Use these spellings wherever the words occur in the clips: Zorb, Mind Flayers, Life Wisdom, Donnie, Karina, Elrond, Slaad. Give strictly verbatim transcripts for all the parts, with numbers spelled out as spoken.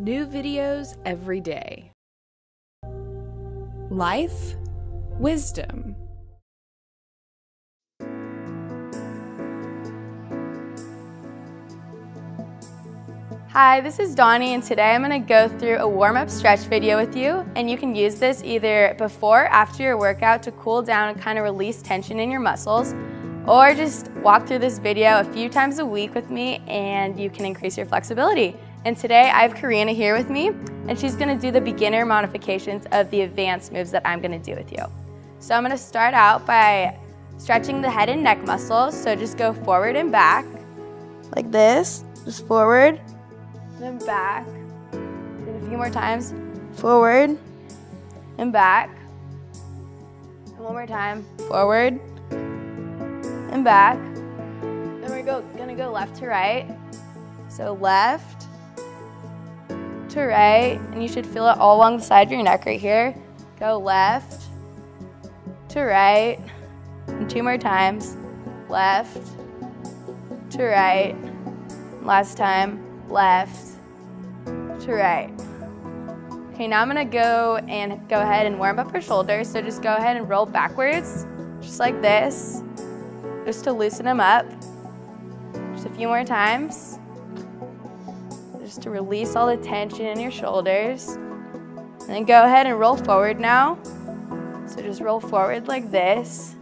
New videos every day. Life Wisdom. Hi, this is Donnie, and today I'm going to go through a warm-up stretch video with you, and you can use this either before or after your workout to cool down and kind of release tension in your muscles, or just walk through this video a few times a week with me and you can increase your flexibility. And today I have Karina here with me, and she's going to do the beginner modifications of the advanced moves that I'm going to do with you. So I'm going to start out by stretching the head and neck muscles, so just go forward and back like this, just forward. Then back, and a few more times. Forward, and back, and one more time. Forward, and back. Then we're go, gonna go left to right. So left to right, and you should feel it all along the side of your neck right here. Go left to right, and two more times. Left to right, last time. Left to right. Okay, now I'm gonna go and go ahead and warm up your shoulders. So just go ahead and roll backwards, just like this, just to loosen them up. Just a few more times, just to release all the tension in your shoulders. And then go ahead and roll forward now. So just roll forward like this.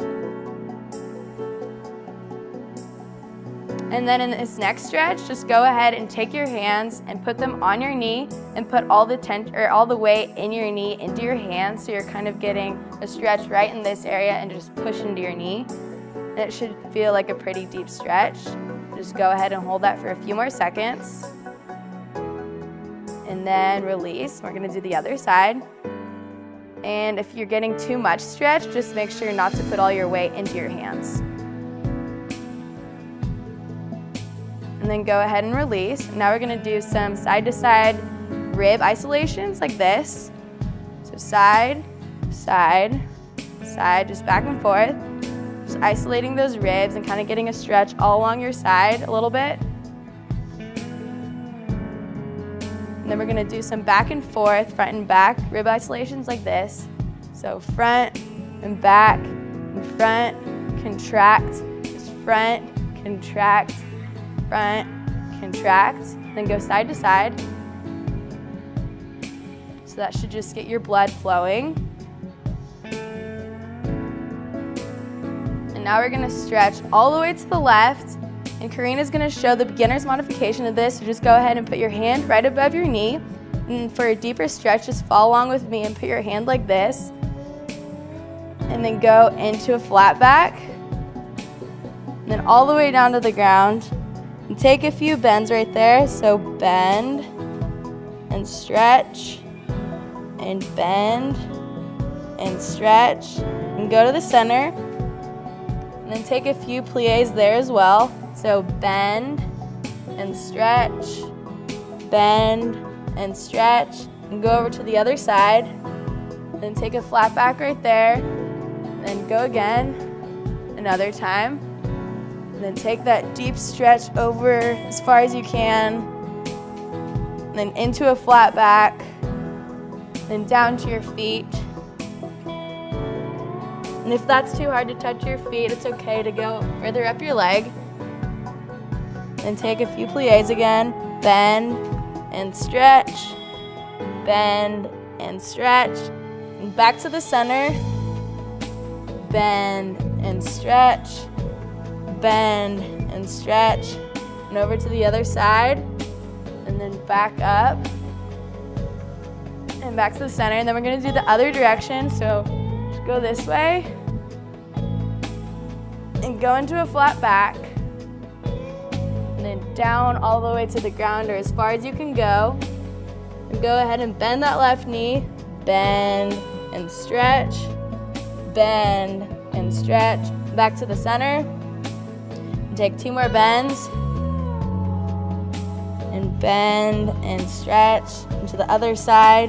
And then in this next stretch, just go ahead and take your hands and put them on your knee and put all the ten or all the weight in your knee into your hands, so you're kind of getting a stretch right in this area and just push into your knee. And it should feel like a pretty deep stretch. Just go ahead and hold that for a few more seconds. And then release. We're gonna do the other side. And if you're getting too much stretch, just make sure not to put all your weight into your hands. And then go ahead and release. Now we're gonna do some side-to-side rib isolations like this. So side, side, side, just back and forth. Just isolating those ribs and kind of getting a stretch all along your side a little bit. And then we're gonna do some back and forth, front and back rib isolations like this. So front and back and front, contract, just front, contract, front, contract, then go side to side. So that should just get your blood flowing. And now we're gonna stretch all the way to the left, and Karina's gonna show the beginner's modification of this, so just go ahead and put your hand right above your knee, and for a deeper stretch, just follow along with me and put your hand like this, and then go into a flat back, and then all the way down to the ground. And take a few bends right there, so bend, and stretch, and bend, and stretch, and go to the center, and then take a few plies there as well, so bend, and stretch, bend, and stretch, and go over to the other side, and then take a flat back right there, and then go again, another time. And then take that deep stretch over as far as you can, and then into a flat back, then down to your feet. And if that's too hard to touch your feet, it's okay to go further up your leg. Then take a few plies again, bend and stretch, bend and stretch, and back to the center, bend and stretch, bend and stretch, and over to the other side, and then back up and back to the center. And then we're going to do the other direction, so just go this way and go into a flat back, and then down all the way to the ground or as far as you can go, and go ahead and bend that left knee, bend and stretch, bend and stretch, back to the center. Take two more bends, and bend and stretch into the other side,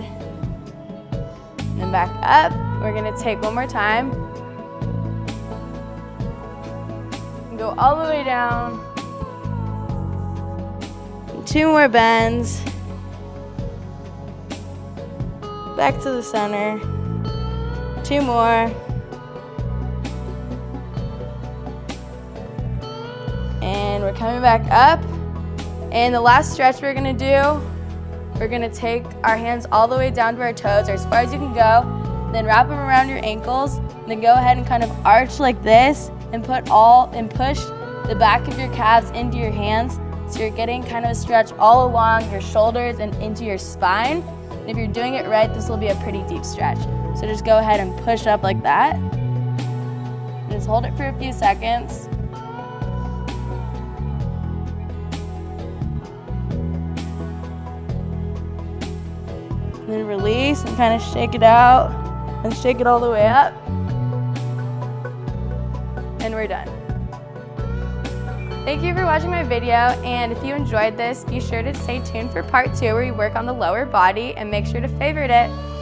and then back up. We're gonna take one more time, and go all the way down, and two more bends, back to the center. Two more. And we're coming back up. And the last stretch we're gonna do, we're gonna take our hands all the way down to our toes, or as far as you can go, then wrap them around your ankles, and then go ahead and kind of arch like this, and put all, and push the back of your calves into your hands, so you're getting kind of a stretch all along your shoulders and into your spine. And if you're doing it right, this will be a pretty deep stretch. So just go ahead and push up like that. And just hold it for a few seconds. And then release and kind of shake it out and shake it all the way up. And we're done. Thank you for watching my video, and if you enjoyed this, be sure to stay tuned for part two where we work on the lower body, and make sure to favorite it.